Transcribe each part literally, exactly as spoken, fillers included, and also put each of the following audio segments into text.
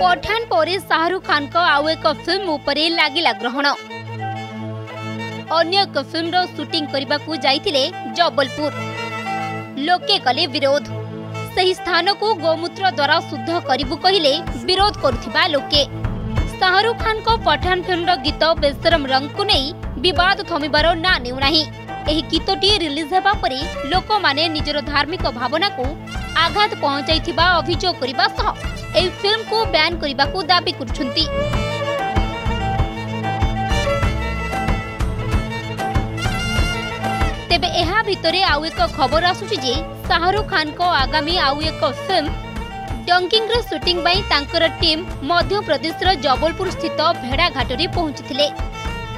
पठान पर शाहरुख खान का आउ एक फिल्म उपरे लागिला ग्रहण। अन्य एक फिल्म शूटिंग करने को जाइतिले जबलपुर। लोके कले विरोध। सही स्थान को गोमूत्र द्वारा शुद्ध करू कहले विरोध करुथिबा लोके। शाहरुख खान को पठान फिल्म गीत बेशरम रंग को नहीं विवाद थमिबार ना नेउनाही। एही गीतटी रिलीज हेबा परे लोक माने निजर धार्मिक भावना को आघात पहुंचाइथिबा अभियोग करिबा सह एही फिल्म को बैन करिबा को दाबी करछंती। तेबे एहा भितरे आउ एक खबर आसुछि जे शाहरुख खान को आगामी आउ एक फिल्म डंकिंग रो शूटिंग बाई तांकर टीम मध्य प्रदेश रो जबलपुर स्थित भेड़ाघाट रे पहुंचथिले।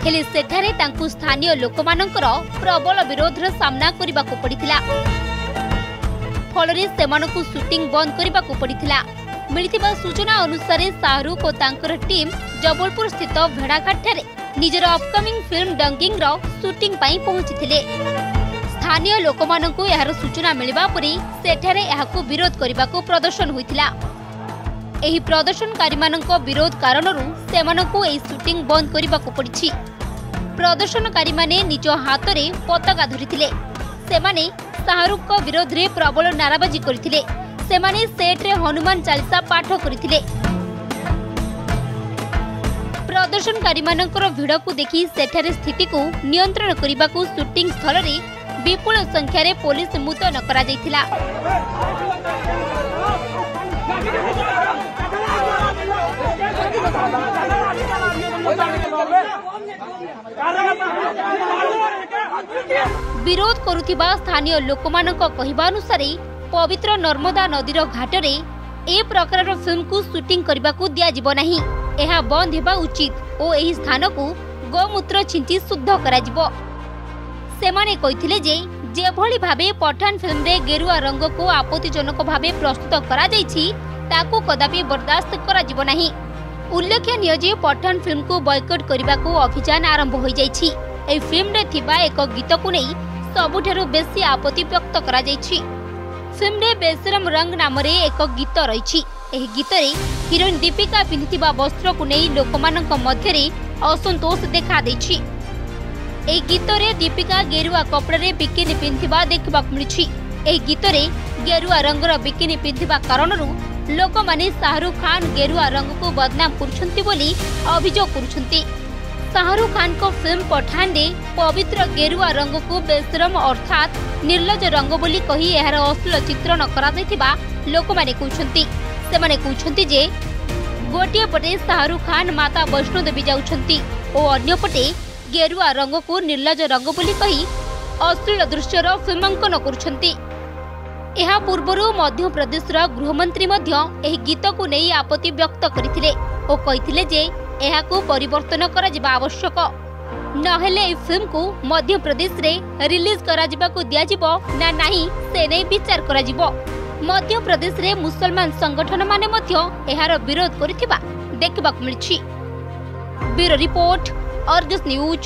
हेले सेठारे तांकु स्थानीय लोकमानंकर प्रबल विरोध रो सामना करिबा को पड़िथिला। फलरे सेमानकु शूटिंग बंद करिबा को पड़िथिला। मिलिथिबा सूचना अनुसार शाहरुख और तांकर टीम जबलपुर स्थित भेड़ाघाट ठारे निजर अपकमिंग फिल्म डंकिंग रो शूटिंग पाई पहुंचीथिले। स्थानीय लोकमानंकु यार सूचना मिलवा परी सेठारे याकु विरोध करबाकु प्रदर्शन होइथिला। एही प्रदर्शनकारीमानंको विरोध कारणरु सेमानंकु एही शूटिंग बंद करबाकु पड़िछि। प्रदर्शनकारीमाने निज हातरे पताका धरिथिले। सेमाने शाहरुख को विरोध रे प्रबल नाराबाजी करथिले। सेमाने सेट रे हनुमान चालीसा पाठ करथिले। प्रदर्शनकारी मानकर भीड़ को देखी सेठारे स्थिति को नियंत्रण करने को शूटिंग स्थल रे विपुल संख्या रे पुलिस मुतयन करा जायतिला। विरोध करुथिबा स्थानीय लोकमानक कहबा अनुसार पवित्र नर्मदा नदीर घाटरे ए प्रकार फिल्म को शूटिंग करने को दिया दिज्व ना। यह बंद होगा उचित और यह स्थान को गोमूत्र छिंती शुद्ध करभली भाव पठान फिल्म रे गेरुआ रंग को आपत्तिजनक भाव प्रस्तुत कराई कदापि बर्दास्त करा। उल्लेखनीय जे पठान फिल्म को बॉयकट करने को अभियान आरंभ हो जाइछि। ए फिल्म रे थिबा एक गीत को नहीं सबुठारु बेसी आपत्ति व्यक्त करा जाइछि। फिल्म रे बेशरम रंग नाम रे एक गीत रही। गीत रे हिरोइन दीपिका पिंधिबा वस्त्र को नहीं लोकमानंक मध्यरे असंतोष देखा देछि। ए गीत रे दीपिका गेरुआ कपड़ा रे बिकिनी पिंधिबा देखबा मिलछि। ए गीत रे गेरुआ रंग रो बिकिनी पिंधिबा कारणरु लोक माने शाहरुख खान गेरुआ रंग को बदनाम करछंती बोली अभियोग करछंती। शाहरुख खान को फिल्म पठान ने पवित्र गेरुआ रंग को बेशरम अर्थात निर्लज रंग बोली कही यार अश्लील चित्रण करा लोक माने कहते कहते जे गोटे पटे शाहरुख खान माता वैष्णोदेवी जाउछंती और अन्य पटे गेरुआ रंग को निर्लज रंग बोली कही अश्लील दृश्यर फिल्मांकन करछंती। एहा पूर्व मध्य प्रदेश गृहमंत्री मध्य एही गीत को नहीं आपत्ति व्यक्त करथिले और कहिथिले जे एहाकु परिवर्तन करा जिबा आवश्यक नहेले ए फिल्म को मध्य प्रदेश रे रिलीज करा जिबा को दिया जिबो ना नाही से नै विचार करा जिबो। मध्य प्रदेश रे मुसलमान संगठन माने मध्य एहार विरोध करथिबा देखबा को मिलछि। Bureau report, Argus news.